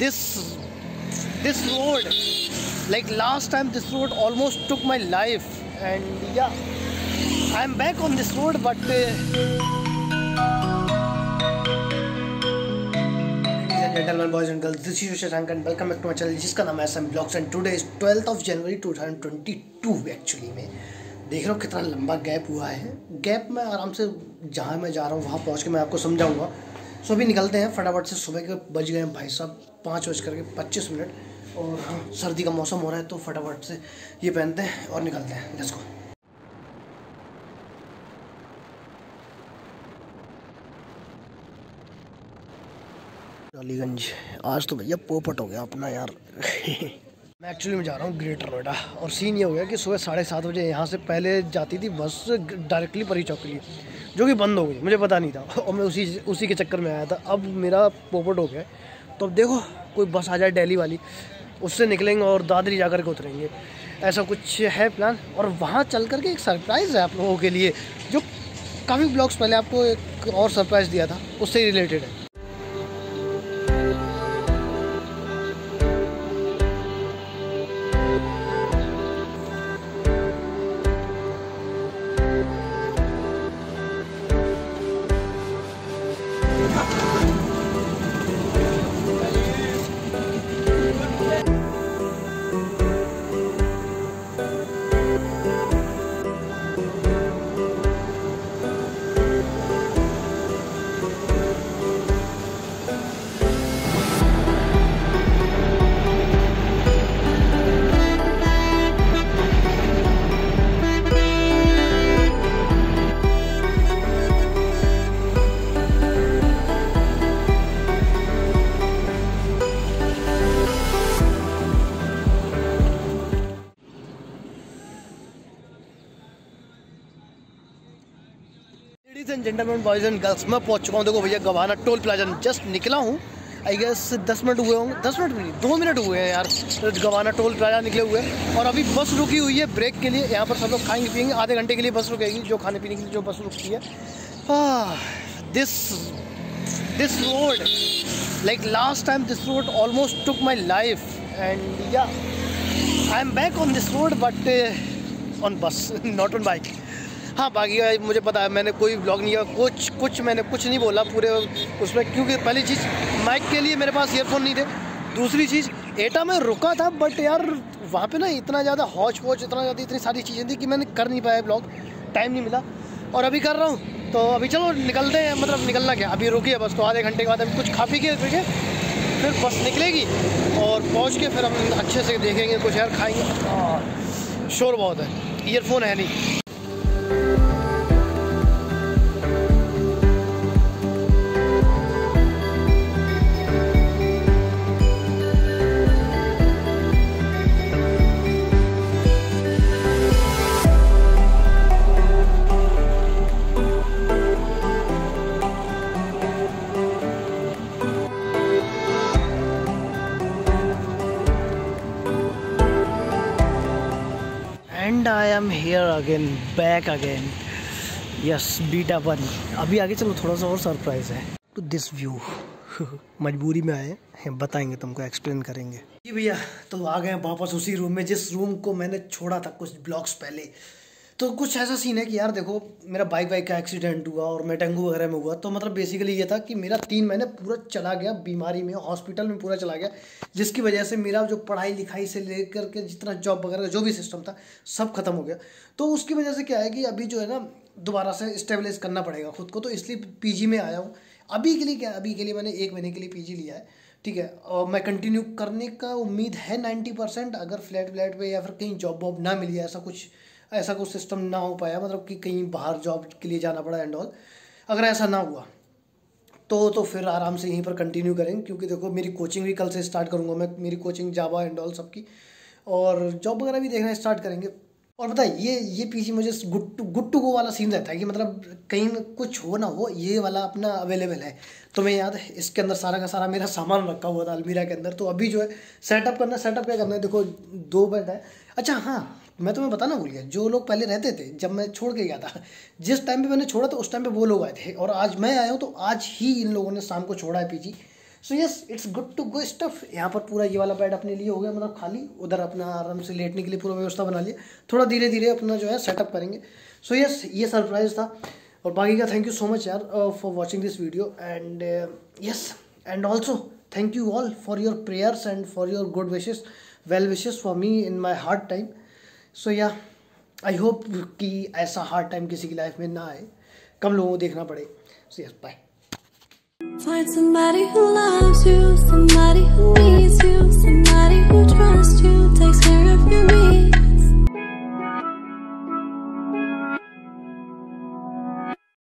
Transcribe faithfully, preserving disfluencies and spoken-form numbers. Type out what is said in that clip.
this this road, like last time this road almost took my life, and yeah, I'm back on this road, but Gentlemen, boys and girls, this is Shashank and welcome back to my channel जिसका नाम है S M blogs and today is twelfth of January two thousand twenty two. Actually मैं देख रहा हूँ कितना लंबा gap हुआ है। गैप में आराम से जहाँ मैं जा रहा हूँ वहाँ पहुँच के मैं आपको समझाऊँगा। सो अभी निकलते हैं फटाफट से। सुबह के बज गए हैं भाई साहब पाँच बज करके पच्चीस मिनट और हाँ सर्दी का मौसम हो रहा है, तो फटाफट से ये पहनते हैं और निकलते हैं। Let's go. अलीगंज आज तो भैया पोपट हो गया अपना यार। मैं एक्चुअली में जा रहा हूँ ग्रेटर नोएडा, और सीन ये हो गया कि सुबह साढ़े सात बजे यहाँ से पहले जाती थी बस डायरेक्टली परी चौक के लिए, जो कि बंद हो गई, मुझे पता नहीं था और मैं उसी उसी के चक्कर में आया था। अब मेरा पोपट हो गया, तो अब देखो कोई बस आ जाए दिल्ली वाली, उससे निकलेंगे और दादरी जा कर के उतरेंगे, ऐसा कुछ है प्लान। और वहाँ चल कर के एक सरप्राइज़ है आप लोगों के लिए, जो काफ़ी ब्लॉग्स पहले आपको एक और सरप्राइज़ दिया था, उससे रिलेटेड है। जेंटलमैन बॉयज एंड गर्ल्स, मैं पहुंच चुका हूं। देखो भैया गवाना टोल प्लाजा, जस्ट निकला हूं। आई गेस दस मिनट हुए होंगे, दस मिनट भी नहीं, दो मिनट हुए हैं यार गवाना टोल प्लाजा निकले हुए। और अभी बस रुकी हुई है ब्रेक के लिए, यहाँ पर सब लोग खाएंगे पिएंगे, आधे घंटे के लिए बस रुकेगी, जो खाने पीने के लिए जो बस रुकती है। This this road, like last time this road almost took my life, and yeah I am back on this road but on bus, not on bike. हाँ बाकी मुझे पता है, मैंने कोई ब्लॉग नहीं किया, कुछ कुछ मैंने कुछ नहीं बोला पूरे उसमें, क्योंकि पहली चीज़ माइक के लिए मेरे पास ईयरफोन नहीं थे, दूसरी चीज़ एटा में रुका था बट यार वहाँ पे ना इतना ज़्यादा हौच पौच, इतना ज़्यादा इतनी सारी चीज़ें थी कि मैंने कर नहीं पाया ब्लॉग, टाइम नहीं मिला, और अभी कर रहा हूँ। तो अभी चलो निकलते हैं, मतलब निकलना क्या, अभी रुकी है बस, तो आधे घंटे के बाद अभी कुछ खा पी के फिर बस निकलेगी और पहुँच के फिर हम अच्छे से देखेंगे कुछ यार खाएँगे। शोर बहुत है, ईयरफोन है नहीं। I am here again, back again. Yes, beta one. अभी आगे चलो, थोड़ा सा और सरप्राइज़ है। टू दिस व्यू मजबूरी में आए हैं, बताएंगे तुमको, एक्सप्लेन करेंगे। जी भैया, तो आ गए हैं वापस उसी रूम में जिस रूम को मैंने छोड़ा था कुछ ब्लॉग्स पहले। तो कुछ ऐसा सीन है कि यार देखो, मेरा बाइक बाइक का एक्सीडेंट हुआ और मैं टेंगू वगैरह में हुआ, तो मतलब बेसिकली ये था कि मेरा तीन महीने पूरा चला गया बीमारी में, हॉस्पिटल में पूरा चला गया, जिसकी वजह से मेरा जो पढ़ाई लिखाई से लेकर के जितना जॉब वगैरह जो भी सिस्टम था सब खत्म हो गया। तो उसकी वजह से क्या है कि अभी जो है ना दोबारा से स्टेबलाइज करना पड़ेगा खुद को, तो इसलिए पी जी में आया हूँ अभी के लिए। क्या अभी के लिए मैंने एक महीने के लिए पी जी लिया है, ठीक है, और मैं कंटिन्यू करने का उम्मीद है नाइन्टी परसेंट, अगर फ्लैट व्लैट पर या फिर कहीं जॉब वॉब ना मिली, ऐसा कुछ ऐसा कुछ सिस्टम ना हो पाया, मतलब कि कहीं बाहर जॉब के लिए जाना पड़ा एंड ऑल, अगर ऐसा ना हुआ तो तो फिर आराम से यहीं पर कंटिन्यू करेंगे। क्योंकि देखो मेरी कोचिंग भी कल से स्टार्ट करूँगा मैं, मेरी कोचिंग जावा एंड ऑल सबकी, और जॉब वगैरह भी देखना स्टार्ट करेंगे। और बताइए ये ये पीजी मुझे गुट्टू गुट्टू गो वाला सीन रहता है कि मतलब कहीं कुछ हो ना हो, ये वाला अपना अवेलेबल है। तो मैं याद है इसके अंदर सारा का सारा मेरा सामान रखा हुआ था अलमीरा के अंदर। तो अभी जो है सेटअप करना, सेटअप क्या करना है, देखो दो बेड है। अच्छा हाँ, मैं तुम्हें बताना भूल गया, जो लोग पहले रहते थे जब मैं छोड़ के गया था, जिस टाइम पे मैंने छोड़ा था उस टाइम पे वो लोग आए थे, और आज मैं आया हूँ तो आज ही इन लोगों ने शाम को छोड़ा है PG. So yes it's good to go stuff. यहाँ पर पूरा ये वाला बेड अपने लिए हो गया, मतलब खाली, उधर अपना आराम से लेटने के लिए पूरा व्यवस्था बना लिया। थोड़ा धीरे धीरे अपना जो है सेटअप करेंगे। सो so, यस yes, ये सरप्राइज था। और बाकी का थैंक यू सो मच यार for watching this video and yes and also thank you all for your prayers and for your good wishes, well wishes for me in my hard time. So yeah I hope कि ऐसा hard time किसी की life में ना आए, कम लोगों को देखना पड़े। So yes bye. Find somebody who loves you.